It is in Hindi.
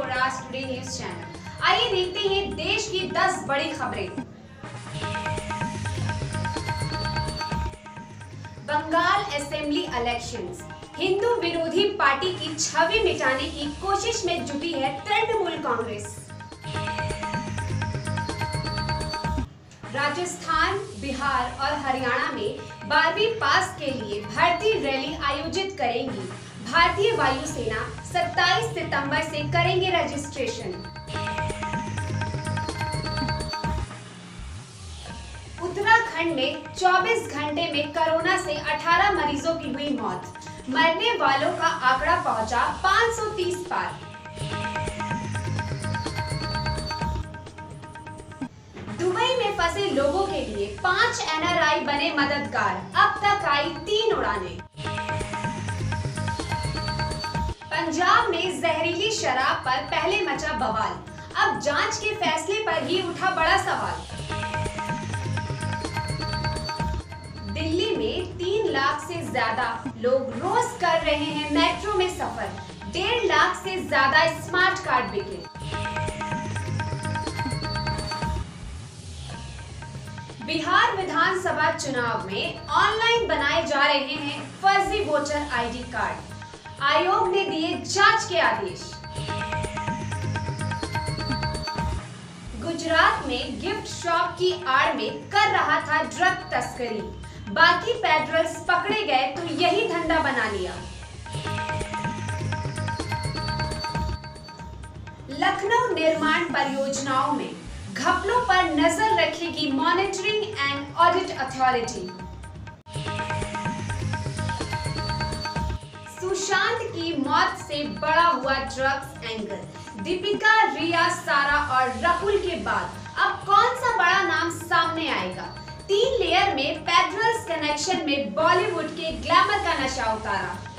24 आवर्स टुडे न्यूज चैनल। आइए देखते हैं देश की 10 बड़ी खबरें। बंगाल असेंबली इलेक्शंस, हिंदू विरोधी पार्टी की छवि मिटाने की कोशिश में जुटी है तृणमूल कांग्रेस। राजस्थान, बिहार और हरियाणा में 12वीं पास के लिए भर्ती रैली आयोजित करेंगी भारतीय वायु सेना। 27 सितंबर से करेंगे रजिस्ट्रेशन। उत्तराखंड में 24 घंटे में कोरोना से 18 मरीजों की हुई मौत, मरने वालों का आंकड़ा पहुंचा 530 पार। दुबई में फंसे लोगों के लिए 5 एनआरआई बने मददगार, अब तक आई 3 उड़ानें। पंजाब में जहरीली शराब पर पहले मचा बवाल, अब जांच के फैसले पर ही उठा बड़ा सवाल। दिल्ली में 3 लाख से ज्यादा लोग रोज कर रहे हैं मेट्रो में सफर, 1.5 लाख से ज्यादा स्मार्ट कार्ड बिके। बिहार विधानसभा चुनाव में ऑनलाइन बनाए जा रहे हैं फर्जी वोटर आईडी कार्ड, आयोग ने दिए जांच के आदेश। गुजरात में गिफ्ट शॉप की आड़ में कर रहा था ड्रग तस्करी, बाकी पेड्रल्स पकड़े गए तो यही धंधा बना लिया। लखनऊ निर्माण परियोजनाओं में घपलों पर नजर रखेगी monitoring and audit authority. Sushant की मौत से बड़ा हुआ ड्रग्स एंगल, दीपिका, रिया, सारा और राहुल के बाद अब कौन सा बड़ा नाम सामने आएगा। 3 लेयर में पेट्रोल्स कनेक्शन में बॉलीवुड के ग्लैमर का नशा उतारा।